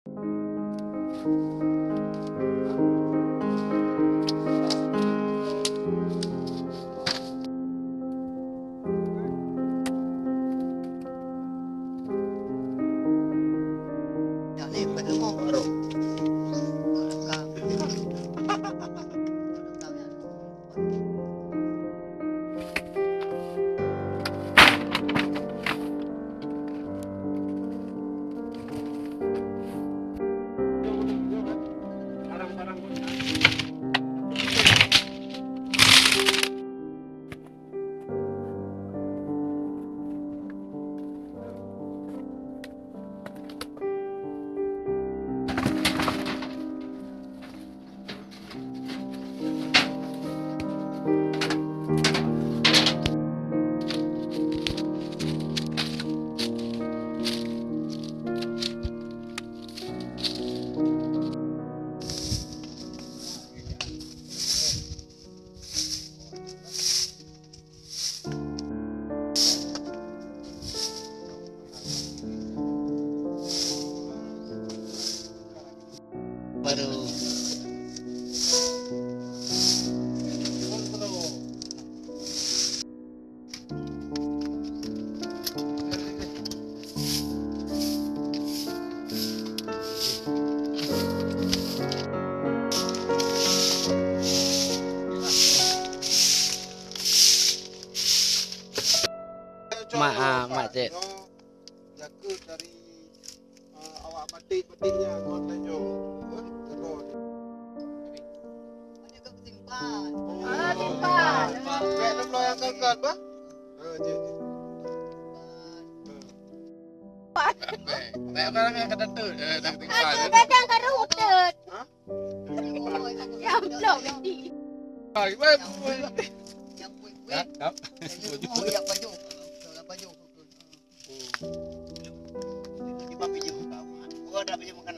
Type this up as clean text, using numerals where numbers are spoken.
Mak Cik jaka dari awak batik-batiknya konten jo teror ni kau ketimpan timpan bek deploy akan kan bah je timpan bek orang yang kedentut dah timpan kadang kerutut ha ya blok mati hari bek yang kuih-kuih tak yang baju baju. Kita pergi jumpa. Gua dah pergi jumpa.